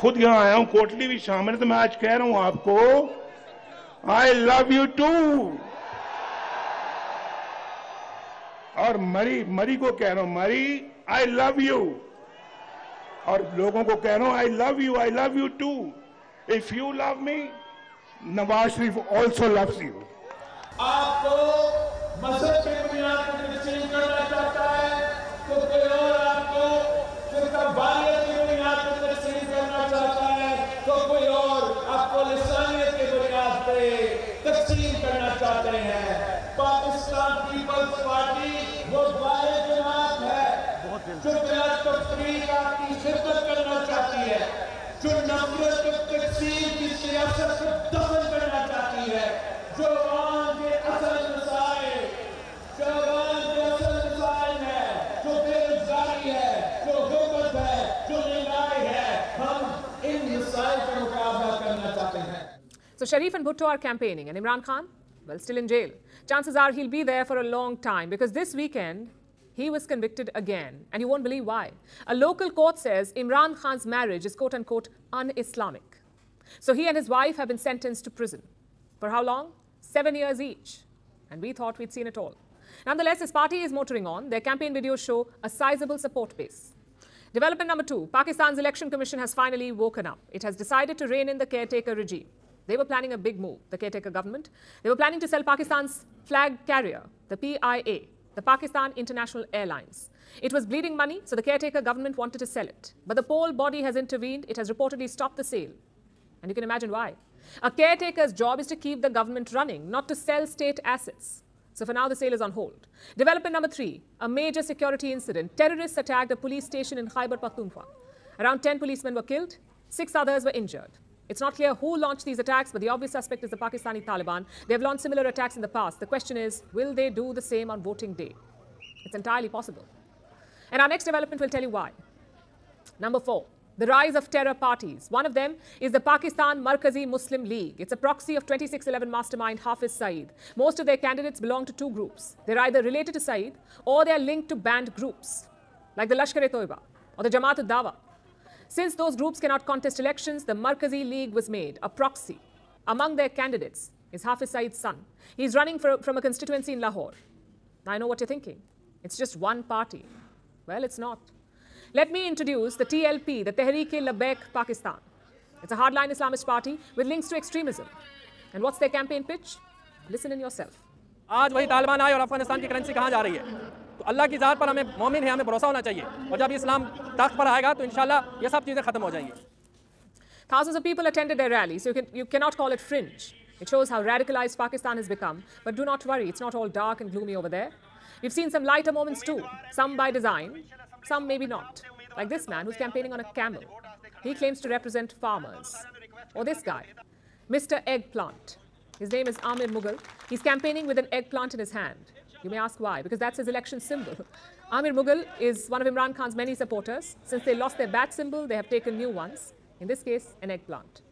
खुद यहाँ आया हूँ, कोटली भी शामिल है, तो मैं आज कह रहा हूँ आपको आई लव यू टू। और मरी मरी को कह रहा हूँ, मरी आई लव यू। और लोगों को कह रहा हूँ I love you too. If you love me, Nawaz Sharif also loves you. आपको मजहब के बुनियाद पर डिस्टिंग करना चाहता है तो कोई और आपको जिसका बालियत की बुनियाद पर डिस्टिंग करना चाहता है तो कोई और आपको लिसानियत की बुनियाद पर तकसीम करना चाहते हैं। पाकिस्तान पीपल्स पार्टी वो वाले जमात है जो बिना तफरीक आपकी शिरकत करना चाहती है, जो नफरत को तकसीम की सियासत को दफन करना चाहती है, जो So Sharif and Bhutto are campaigning, and Imran Khan, well, still in jail. Chances are he'll be there for a long time because this weekend he was convicted again, and you won't believe why. A local court says Imran Khan's marriage is quote-unquote un-Islamic. So he and his wife have been sentenced to prison. For how long? 7 years each. And we thought we'd seen it all. Nonetheless, his party is motoring on. Their campaign videos show a sizable support base. Development number 2. Pakistan's Election Commission has finally woken up. It has decided to rein in the caretaker regime. They were planning a big move, the caretaker government. They were planning to sell Pakistan's flag carrier, the PIA, the Pakistan International Airlines. It was bleeding money, so the caretaker government wanted to sell it. But the poll body has intervened. It has reportedly stopped the sale. And you can imagine why. A caretaker's job is to keep the government running, not to sell state assets. So for now, the sale is on hold. Development number 3, a major security incident. Terrorists attacked a police station in Khyber Pakhtunkhwa. Around 10 policemen were killed. 6 others were injured. It's not clear who launched these attacks, but the obvious suspect is the Pakistani Taliban. They have launched similar attacks in the past. The question is, will they do the same on voting day? It's entirely possible. And our next development will tell you why. Number 4, the rise of terror parties. One of them is the Pakistan Markazi Muslim League. It's a proxy of 2611 mastermind Hafiz Saeed. Most of their candidates belong to 2 groups. They're either related to Saeed or they're linked to banned groups, like the Lashkar-e-Toiba or the Jamaat-e-Dawa. Since those groups cannot contest elections, the Markazi League was made a proxy. Among their candidates is Hafiz Saeed's son. He's running from a constituency in Lahore. Now, I know what you're thinking. It's just one party. Well, it's not. Let me introduce the TLP, the Tehreek-e-Labaik Pakistan. It's a hardline Islamist party with links to extremism. And what's their campaign pitch? Listen in yourself. आज वही तालिबान आए और अफगानिस्तान की currency कहाँ जा रही है? तो अल्लाह की ज़ात पर हमें मोमिन है, हमें भरोसा होना चाहिए और जब इस्लाम ताक़त पर आएगा तो इंशाल्लाह ये सब चीज़ें खत्म हो जाएंगी। Thousands of people attended their rally, so you cannot call it fringe. It shows how radicalized Pakistan has become. But do not worry, it's not all dark and gloomy over there. We've seen some lighter moments too, some by design, some maybe not. Like this man who's campaigning on a camel. He claims to represent farmers. Or this guy, Mr. Eggplant. His name is Amir Mughal. He's campaigning with an eggplant in his hand. You may ask why, because that's his election symbol. Amir Mughal is one of Imran Khan's many supporters. Since they lost their bat symbol, they have taken new ones. In this case, an eggplant.